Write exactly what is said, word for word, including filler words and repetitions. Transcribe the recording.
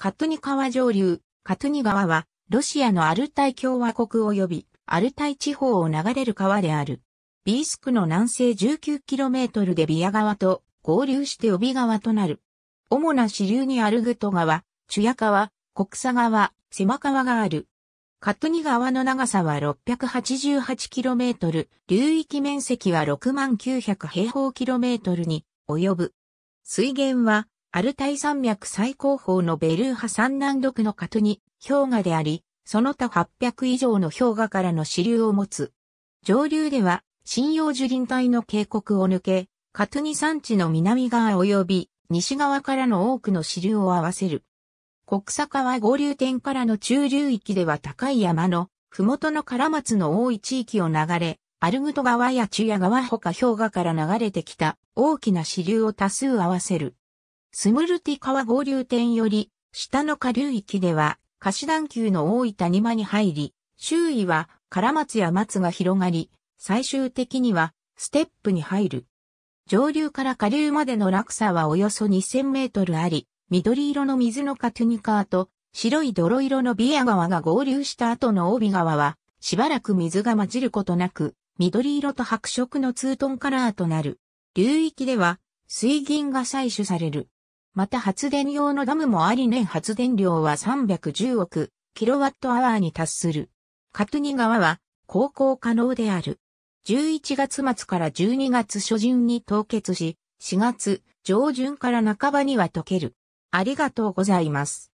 カトゥニ川上流、カトゥニ川は、ロシアのアルタイ共和国及び、アルタイ地方を流れる川である。ビースクの南西 じゅうきゅうキロメートル でビヤ川と合流してオビ川となる。主な支流にアルグト川、チュヤ川、コクサ川、セマ川がある。カトゥニ川の長さは ろっぴゃくはちじゅうはちキロメートル、流域面積はろくまんきゅうひゃくへいほうキロメートルに及ぶ。水源は、アルタイ山脈最高峰のベルーハ山南麓のカトゥニ氷河であり、その他はっぴゃく以上の氷河からの支流を持つ。上流では、針葉樹林帯の渓谷を抜け、カトゥニ山地の南側及び西側からの多くの支流を合わせる。コクサ川合流点からの中流域では高い山の、麓のカラマツの多い地域を流れ、アルグト川やチュヤ川他氷河から流れてきた大きな支流を多数合わせる。スムルティ川合流点より、下の下流域では、カシダン級の多い谷間に入り、周囲はカラマツや松が広がり、最終的にはステップに入る。上流から下流までの落差はおよそにせんメートルあり、緑色の水のカトゥニ川と白い泥色のビヤ川が合流した後のオビ川は、しばらく水が混じることなく、緑色と白色のツートンカラーとなる。流域では水銀が採取される。また発電用のダムもあり年発電量はさんびゃくじゅうおくキロワットアワーに達する。カトゥニ川は航行可能である。じゅういちがつまつからじゅうにがつしょじゅんに凍結し、しがつ上旬から半ばには溶ける。ありがとうございます。